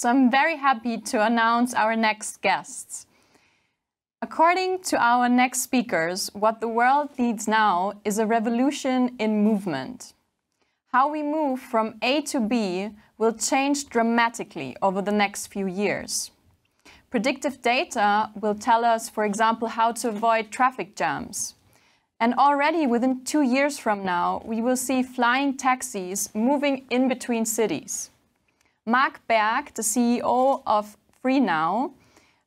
So I'm very happy to announce our next guests. According to our next speakers, what the world needs now is a revolution in movement. How we move from A to B will change dramatically over the next few years. Predictive data will tell us, for example, how to avoid traffic jams. And already within 2 years from now, we will see flying taxis moving in between cities. Mark Berg, the CEO of FreeNow,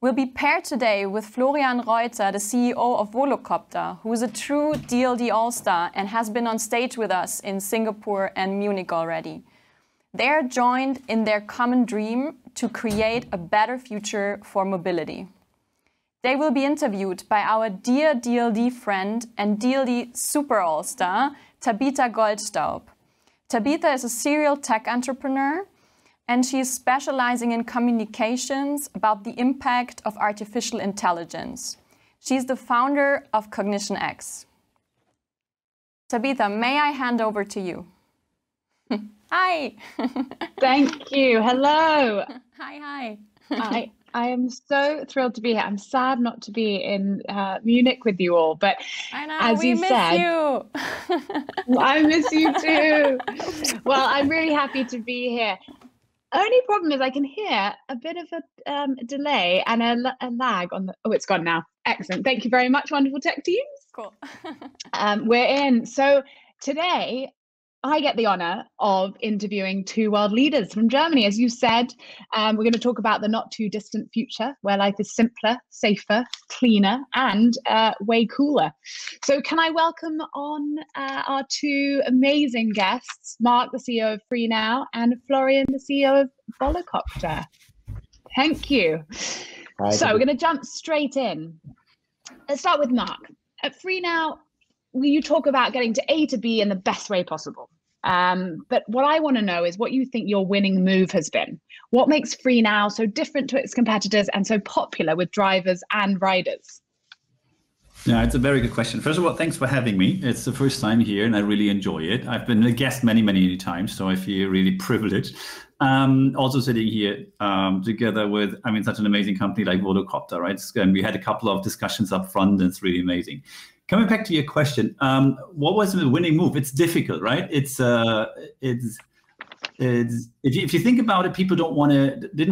will be paired today with Florian Reuter, the CEO of Volocopter, who is a true DLD All-Star and has been on stage with us in Singapore and Munich already. They are joined in their common dream to create a better future for mobility. They will be interviewed by our dear DLD friend and DLD Super All-Star, Tabitha Goldstaub. Tabitha is a serial tech entrepreneur, and she is specializing in communications about the impact of artificial intelligence. She's the founder of CognitionX. Tabitha, may I hand over to you? Hi! Thank you. Hello! Hi, hi. I am so thrilled to be here. I'm sad not to be in Munich with you all, but I know, as you said, you. I miss you too. Well, I'm really happy to be here. Only problem is I can hear a bit of a delay and a lag on the. Oh, it's gone now. Excellent. Thank you very much, wonderful tech teams. Cool. We're in. So today, I get the honor of interviewing two world leaders from Germany. As you said, we're going to talk about the not too distant future where life is simpler, safer, cleaner, and way cooler. So can I welcome on our two amazing guests, Mark, the CEO of FreeNow, and Florian, the CEO of Volocopter. Thank you. Hi, so we're going to jump straight in. Let's start with Mark. At FreeNow, you talk about getting to A to B in the best way possible. But what I want to know is what you think your winning move has been. What makes FreeNow so different to its competitors and so popular with drivers and riders? Yeah, it's a very good question. First of all, thanks for having me. It's the first time here and I really enjoy it. I've been a guest many, many times, so I feel really privileged. Also sitting here together with, I mean, such an amazing company like Volocopter, right? And we had a couple of discussions up front, and it's really amazing. Coming back to your question, what was the winning move? It's difficult, right? It's if you think about it, people didn't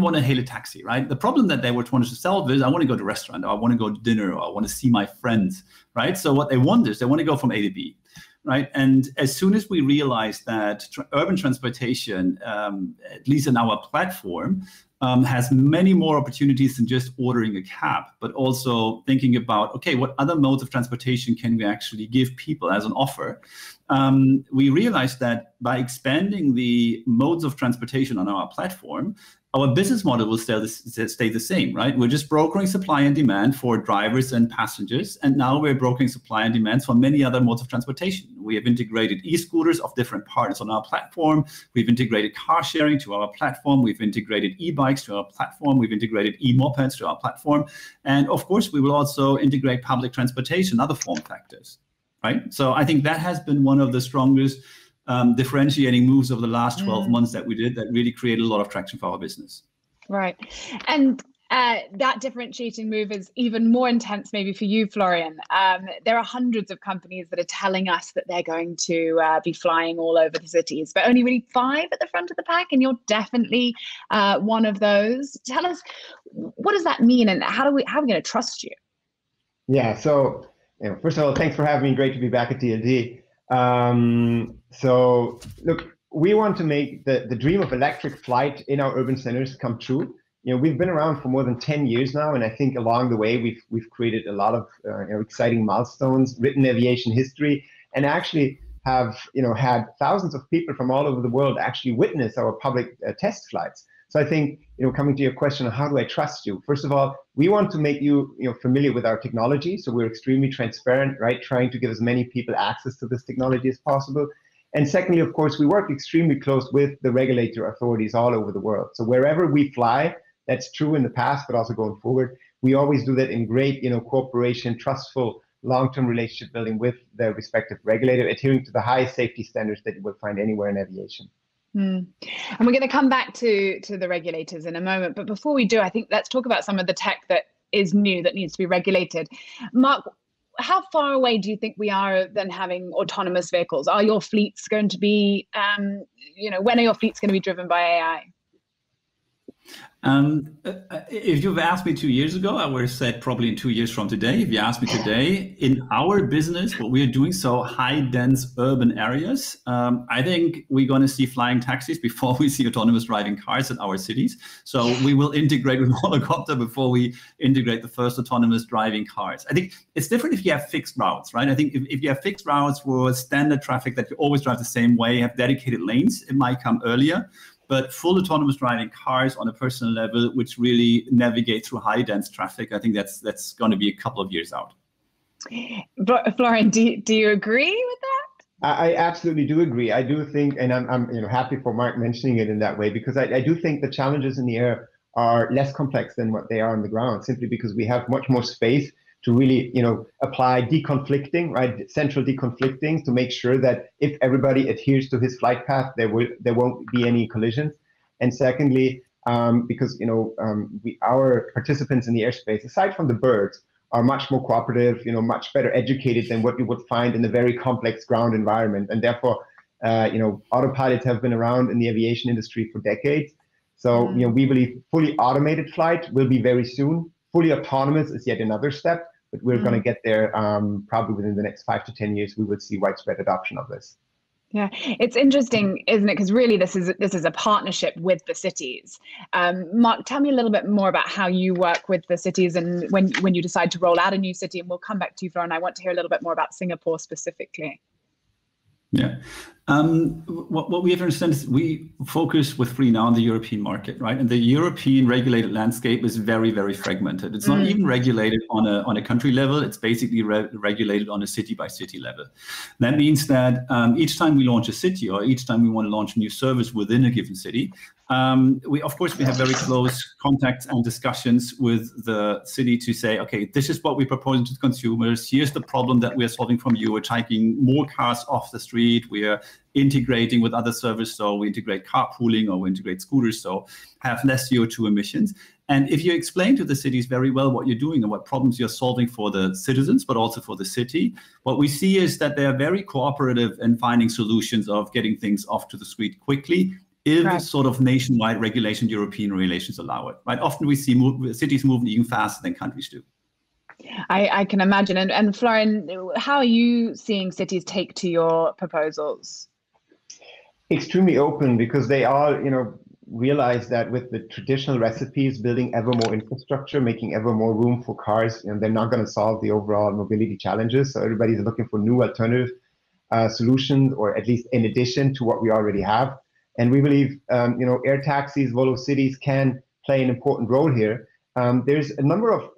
want to hail a taxi, right? The problem that they were trying to solve is I want to go to a restaurant, or I want to go to dinner, or I want to see my friends, right? So what they want is they want to go from A to B, right? And as soon as we realized that urban transportation, at least in our platform, has many more opportunities than just ordering a cab, but also thinking about, okay, what other modes of transportation can we actually give people as an offer? We realized that by expanding the modes of transportation on our platform, our business model will stay the same, right? We're just brokering supply and demand for drivers and passengers, and now we're brokering supply and demands for many other modes of transportation. We have integrated e-scooters of different parts on our platform. We've integrated car sharing to our platform. We've integrated e-bikes to our platform. We've integrated e-mopeds to our platform. And of course, we will also integrate public transportation, other form factors, right? So I think that has been one of the strongest differentiating moves over the last 12 months that we did that really created a lot of traction for our business. Right. And that differentiating move is even more intense maybe for you, Florian. There are hundreds of companies that are telling us that they're going to be flying all over the cities, but only really 5 at the front of the pack, and you're definitely one of those. Tell us, what does that mean, and how are we going to trust you? Yeah, so first of all, thanks for having me. Great to be back at DLD. So look, we want to make the dream of electric flight in our urban centers come true. You know, we've been around for more than 10 years now, and I think along the way we've created a lot of exciting milestones, written aviation history, and actually have had thousands of people from all over the world actually witness our public test flights. So I think, coming to your question, how do I trust you? First of all, we want to make you, familiar with our technology. So we're extremely transparent, right? Trying to give as many people access to this technology as possible. And secondly, of course, we work extremely close with the regulator authorities all over the world. So wherever we fly, that's true in the past, but also going forward, we always do that in great, cooperation, trustful, long-term relationship building with their respective regulator, adhering to the highest safety standards that you will find anywhere in aviation. And we're going to come back to the regulators in a moment. But before we do, I think let's talk about some of the tech that is new that needs to be regulated. Mark, how far away do you think we are than having autonomous vehicles? Are your fleets going to be, when are your fleets going to be driven by AI? If you've asked me 2 years ago, I would have said probably in 2 years from today. If you ask me today, in our business, what we are doing, so high dense urban areas, I think we're going to see flying taxis before we see autonomous driving cars in our cities. So we will integrate with Volocopter before we integrate the first autonomous driving cars. I think it's different if you have fixed routes, right? I think if you have fixed routes for standard traffic that you always drive the same way, have dedicated lanes, it might come earlier. But full autonomous driving cars on a personal level, which really navigate through high dense traffic, I think that's going to be a couple of years out. Florian, do you agree with that? I absolutely do agree. I do think, and I'm happy for Mark mentioning it in that way, because I do think the challenges in the air are less complex than what they are on the ground, simply because we have much more space to really, apply deconflicting, right? Central deconflicting to make sure that if everybody adheres to his flight path, there won't be any collisions. And secondly, because our participants in the airspace, aside from the birds, are much more cooperative, much better educated than what you would find in a very complex ground environment. And therefore, autopilots have been around in the aviation industry for decades. So we believe fully automated flight will be very soon. Fully autonomous is yet another step, but we're going to get there probably within the next 5 to 10 years. We would see widespread adoption of this. Yeah, it's interesting, isn't it? Because really, this is a partnership with the cities. Mark, tell me a little bit more about how you work with the cities and when you decide to roll out a new city. And we'll come back to you, Florian. I want to hear a little bit more about Singapore specifically. Yeah. What we have to understand is we focus with FreeNow on the European market, right? And the European regulated landscape is very, very fragmented. It's not even regulated on a country level. It's basically regulated on a city by city level. That means that each time we launch a city or each time we want to launch a new service within a given city, we have very close contacts and discussions with the city to say, okay, this is what we're proposing to consumers. Here's the problem that we're solving from you. We're taking more cars off the street. We're integrating with other services, so we integrate carpooling or we integrate scooters, so have less CO2 emissions. And if you explain to the cities very well what you're doing and what problems you're solving for the citizens, but also for the city, what we see is that they are very cooperative in finding solutions of getting things off to the street quickly, if sort of nationwide regulation, European relations allow it. Right? Often we see cities moving even faster than countries do. I can imagine. And Florian, how are you seeing cities take to your proposals? Extremely open, because they all, realize that with the traditional recipes, building ever more infrastructure, making ever more room for cars, they're not going to solve the overall mobility challenges. So everybody's looking for new alternative solutions, or at least in addition to what we already have. And we believe, air taxis, VoloCities can play an important role here. There's a number of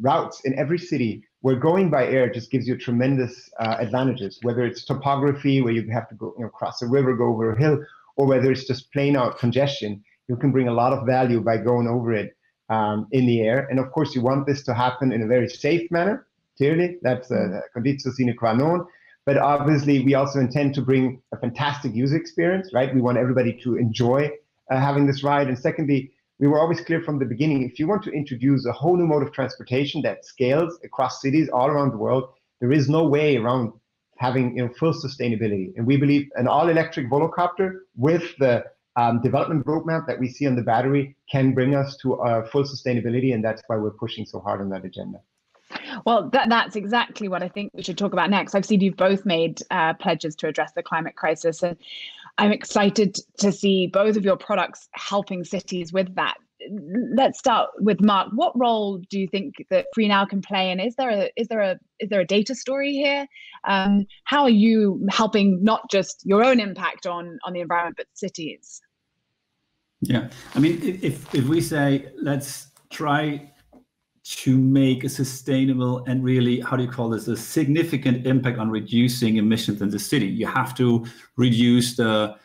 routes in every city where going by air just gives you tremendous advantages, whether it's topography, where you have to go cross a river, go over a hill, or whether it's just plain out congestion. You can bring a lot of value by going over it in the air. And of course, you want this to happen in a very safe manner, clearly. That's a conditio sine qua non. But obviously, we also intend to bring a fantastic user experience, right? We want everybody to enjoy having this ride. And secondly, we were always clear from the beginning, if you want to introduce a whole new mode of transportation that scales across cities all around the world, there is no way around having full sustainability. And we believe an all-electric Volocopter with the development roadmap that we see on the battery can bring us to full sustainability, and that's why we're pushing so hard on that agenda. Well, that's exactly what I think we should talk about next. I've seen you've both made pledges to address the climate crisis, and I'm excited to see both of your products helping cities with that. Let's start with Mark. What role do you think that FreeNow can play, and is there a data story here? How are you helping not just your own impact on the environment, but cities? Yeah, I mean, if we say let's try to make a sustainable and really, a significant impact on reducing emissions in the city. You have to reduce the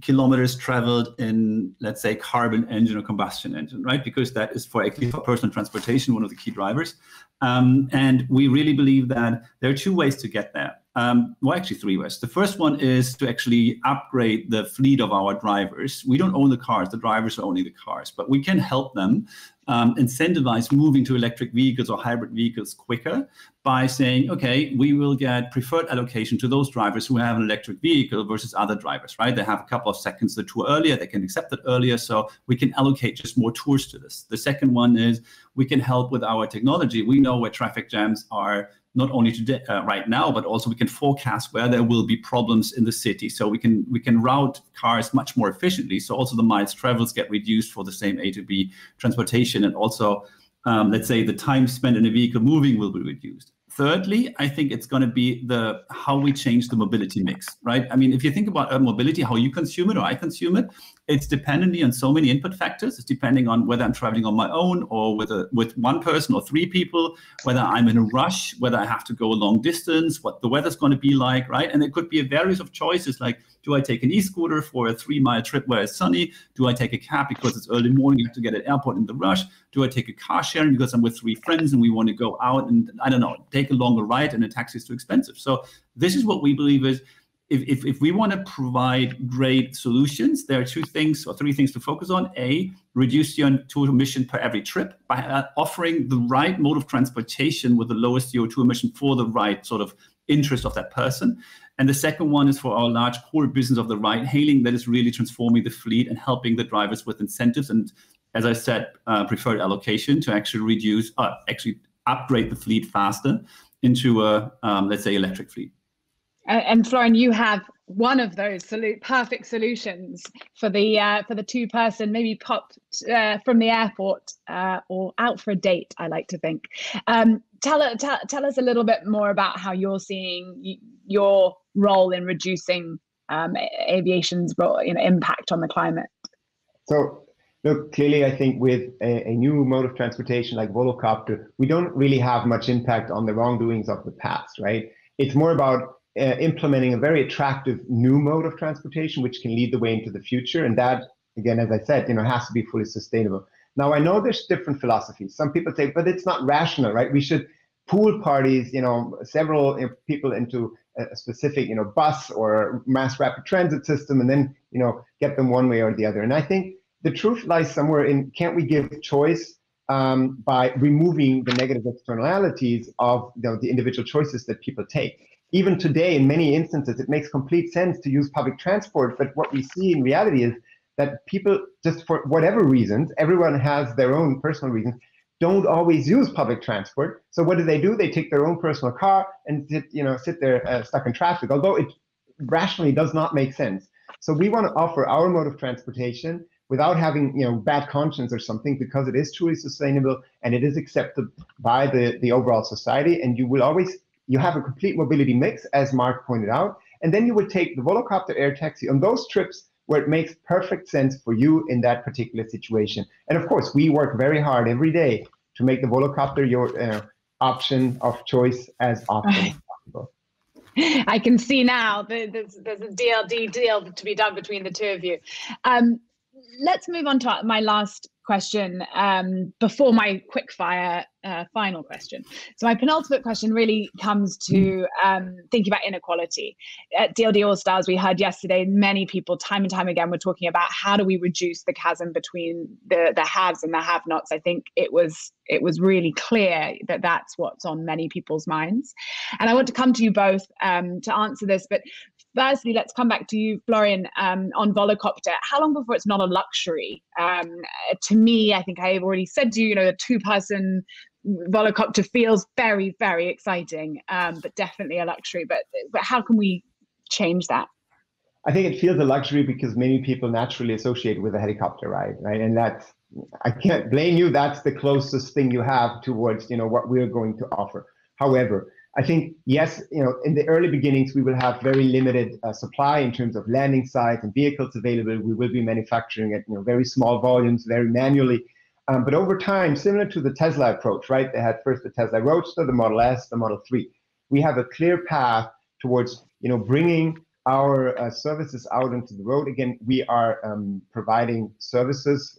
kilometers traveled in, let's say, carbon engine or combustion engine, right? Because that is for personal transportation, one of the key drivers. And we really believe that there are two ways to get there. Well, actually three ways. The first one is to actually upgrade the fleet of our drivers. We don't own the cars, the drivers are owning the cars, but we can help them incentivize moving to electric vehicles or hybrid vehicles quicker by saying, okay, we will get preferred allocation to those drivers who have an electric vehicle versus other drivers, right? They have a couple of seconds the tour earlier, they can accept it earlier, so we can allocate just more tours to this. The second one is we can help with our technology. We know where traffic jams are, not only today, right now, but also we can forecast where there will be problems in the city. So we can route cars much more efficiently. So also the miles travels get reduced for the same A to B transportation. And also, let's say the time spent in a vehicle moving will be reduced. Thirdly, I think it's going to be the how we change the mobility mix, right? I mean, if you think about urban mobility, how you consume it or I consume it, it's dependent on so many input factors. It's depending on whether I'm traveling on my own or with one person or three people, whether I'm in a rush, whether I have to go a long distance, what the weather's going to be like, right? And it could be a various of choices like, do I take an e-scooter for a 3-mile trip where it's sunny? Do I take a cab because it's early morning, you have to get at airport in the rush? Do I take a car sharing because I'm with three friends and we want to go out and, I don't know, take a longer ride and a taxi is too expensive? So this is what we believe is, if we want to provide great solutions, there are two things or three things to focus on. A, reduce your CO2 emission per every trip by offering the right mode of transportation with the lowest CO2 emission for the right sort of interest of that person. And the second one is for our large core business of the ride hailing that is really transforming the fleet and helping the drivers with incentives. And as I said, preferred allocation to actually reduce, actually upgrade the fleet faster into a, let's say, electric fleet. And Florian, you have one of those perfect solutions for the two-person, maybe popped from the airport or out for a date, I like to think. Tell us a little bit more about how you're seeing your role in reducing aviation's role, you know, impact on the climate. So, look, clearly, I think with a new mode of transportation like Volocopter, we don't really have much impact on the wrongdoings of the past, right? It's more about implementing a very attractive new mode of transportation, which can lead the way into the future. And that, again, as I said, you know, has to be fully sustainable. Now, I know there's different philosophies. Some people say, but it's not rational, right? We should pool parties, you know, several people into a specific, you know, bus or mass rapid transit system, and then, you know, get them one way or the other. And I think the truth lies somewhere in, can't we give choice by removing the negative externalities of, you know, the individual choices that people take? Even today, in many instances, it makes complete sense to use public transport. But what we see in reality is that people, just for whatever reasons, everyone has their own personal reasons, don't always use public transport. So what do? They take their own personal car and sit there stuck in traffic, although it rationally does not make sense. So we want to offer our mode of transportation without having, you know, bad conscience or something, because it is truly sustainable and it is accepted by the overall society. And you will always, you have a complete mobility mix, as Mark pointed out, and then you would take the Volocopter air taxi on those trips where it makes perfect sense for you in that particular situation. And of course, we work very hard every day to make the Volocopter your option of choice as often as possible. I can see now there's a DLD deal to be done between the two of you. Let's move on to my last question before my quickfire final question. So my penultimate question really comes to thinking about inequality. At DLD All Stars, we heard yesterday, many people time and time again were talking about how do we reduce the chasm between the haves and the have-nots. I think it was really clear that that's what's on many people's minds. And I want to come to you both to answer this, but firstly, let's come back to you, Florian, on Volocopter. How long before it's not a luxury? To me, I think I've already said to you, you know, the two-person Volocopter feels very, very exciting, but definitely a luxury. But how can we change that? I think it feels a luxury because many people naturally associate with a helicopter ride, right? And that's, I can't blame you. That's the closest thing you have towards, you know, what we're going to offer. However, I think, yes, you know, in the early beginnings, we will have very limited supply in terms of landing sites and vehicles available. We will be manufacturing at, you know, very small volumes, very manually. But over time, similar to the Tesla approach, right? They had first the Tesla Roadster, the Model S, the Model 3. We have a clear path towards, you know, bringing our services out into the road. Again, we are providing services,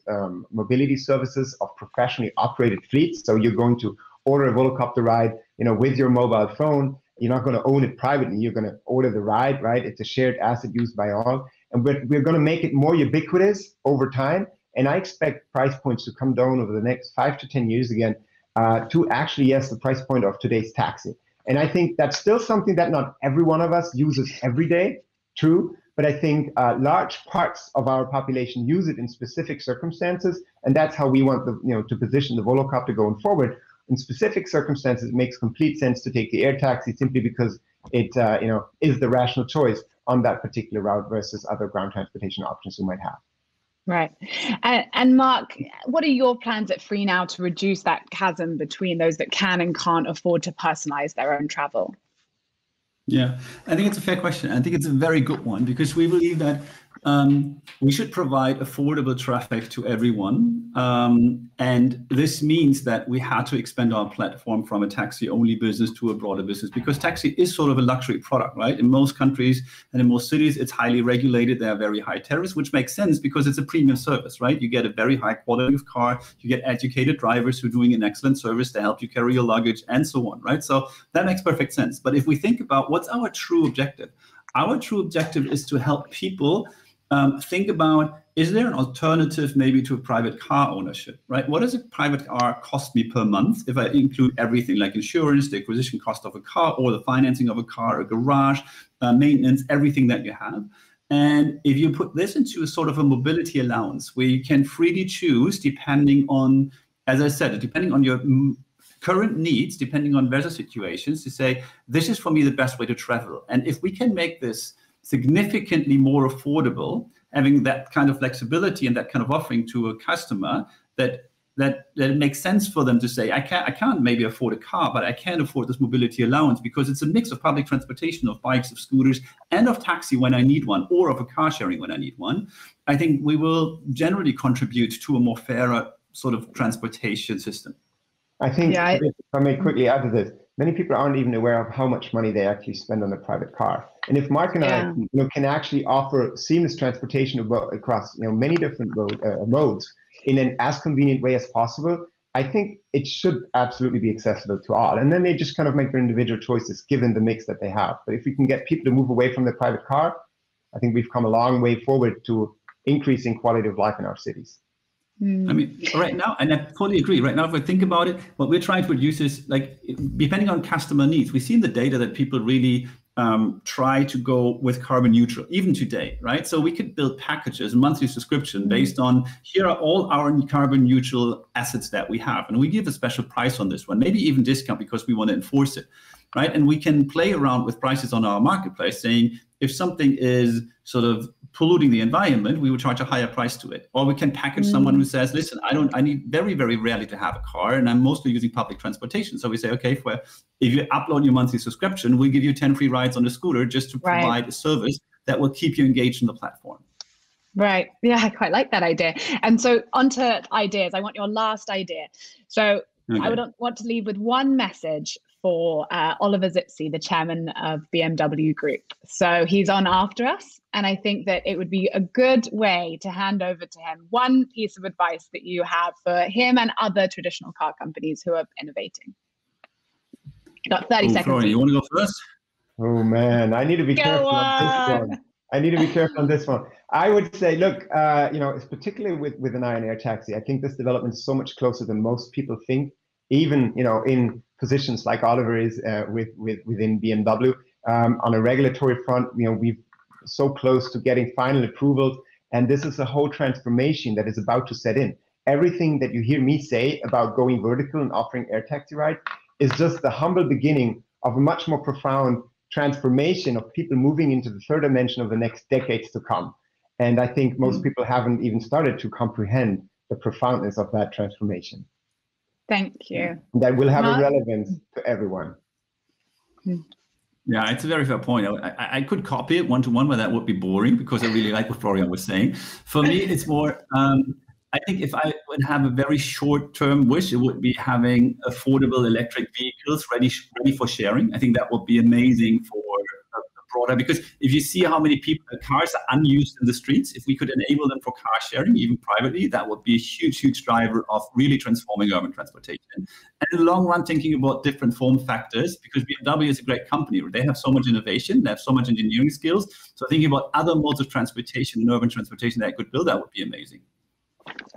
mobility services of professionally operated fleets. So you're going to order a Volocopter ride, you know, with your mobile phone. You're not going to own it privately. You're going to order the ride, right? It's a shared asset used by all. And we're going to make it more ubiquitous over time. And I expect price points to come down over the next 5 to 10 years again to actually, yes, the price point of today's taxi. And I think that's still something that not every one of us uses every day, true. But I think large parts of our population use it in specific circumstances. And that's how we want the, to position the Volocopter going forward. In specific circumstances, it makes complete sense to take the air taxi simply because it is the rational choice on that particular route versus other ground transportation options you might have. Right. And Mark, what are your plans at FreeNow to reduce that chasm between those that can and can't afford to personalize their own travel? Yeah, I think it's a fair question. I think it's a very good one because we believe that we should provide affordable traffic to everyone. And this means that we had to expand our platform from a taxi-only business to a broader business because taxi is sort of a luxury product, right? In most countries and in most cities, it's highly regulated. There are very high tariffs, which makes sense because it's a premium service, right? You get a very high quality of car. You get educated drivers who are doing an excellent service to help you carry your luggage and so on, right? So that makes perfect sense. But if we think about what's our true objective, our true objective is to help people think about, is there an alternative maybe to a private car ownership, right? What does a private car cost me per month if I include everything like insurance, the acquisition cost of a car, or the financing of a car, a garage, maintenance, everything that you have? And if you put this into a sort of a mobility allowance where you can freely choose depending on, as I said, depending on your current needs, depending on various situations, to say, this is for me the best way to travel. And if we can make this significantly more affordable, having that kind of flexibility and that kind of offering to a customer, that it makes sense for them to say, I can't maybe afford a car, but I can afford this mobility allowance because it's a mix of public transportation, of bikes, of scooters, and of taxi when I need one, or of a car sharing when I need one. I think we will generally contribute to a more fairer sort of transportation system. I think, yeah, if I may quickly add to this, many people aren't even aware of how much money they actually spend on a private car. And if Mark and I can actually offer seamless transportation across many different modes in an as convenient way as possible, I think it should absolutely be accessible to all. And then they just kind of make their individual choices given the mix that they have. But if we can get people to move away from their private car, I think we've come a long way forward to increasing quality of life in our cities. I mean, right now, and I totally agree. Right now, if we think about it, what we're trying to reduce is, like, depending on customer needs, we've seen the data that people really try to go with carbon neutral, even today, right? So we could build packages, monthly subscription based on, here are all our carbon neutral assets that we have. And we give a special price on this one, maybe even discount because we want to enforce it, right? And we can play around with prices on our marketplace saying, if something is sort of polluting the environment, we would charge a higher price to it. Or we can package someone who says, listen, I need very, very rarely to have a car, and I'm mostly using public transportation. So we say, okay, if you upload your monthly subscription, we'll give you 10 free rides on a scooter just to provide a service that will keep you engaged in the platform. Right. Yeah, I quite like that idea. And so onto ideas. I want your last idea. So okay. I would want to leave with one message for Oliver Zipse, the chairman of BMW Group. So he's on after us. And I think that it would be a good way to hand over to him one piece of advice that you have for him and other traditional car companies who are innovating. Got 30 seconds. Florian, you want to go first? Oh, man, I need to be careful on this one. I need to be careful on this one. I would say, look, it's particularly with an eye on air taxi, I think this development is so much closer than most people think, even, in positions like Oliver is within BMW. On a regulatory front, we're so close to getting final approvals, and this is a whole transformation that is about to set in. Everything that you hear me say about going vertical and offering air taxi rides is just the humble beginning of a much more profound transformation of people moving into the third dimension of the next decades to come. And I think most people haven't even started to comprehend the profoundness of that transformation. Thank you. That will have a relevance to everyone. Yeah, it's a very fair point. I could copy it one-to-one, but that would be boring because I really like what Florian was saying. For me, it's more, I think if I would have a very short-term wish, it would be having affordable electric vehicles ready for sharing. I think that would be amazing for broader, because if you see how many people, cars are unused in the streets, if we could enable them for car sharing, even privately, that would be a huge, huge driver of really transforming urban transportation. And in the long run, thinking about different form factors, because BMW is a great company. They have so much innovation, they have so much engineering skills. So thinking about other modes of transportation and urban transportation that I could build, that would be amazing.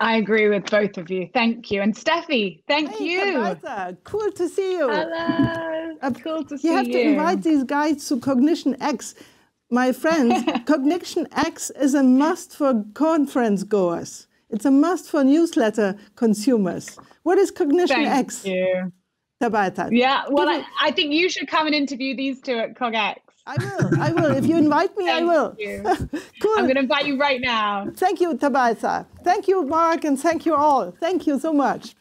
I agree with both of you. Thank you. And Steffi, thank you. Tabitha, cool to see you. Hello. Cool to see you. You have to invite these guys to CognitionX. My friends, CognitionX is a must for conference goers. It's a must for newsletter consumers. What is CognitionX? Thank you, Tabitha. Yeah, well, I think you should come and interview these two at CogX. I will. If you invite me, I will. Cool. I'm going to invite you right now. Thank you, Tabitha. Thank you, Mark, and thank you all. Thank you so much.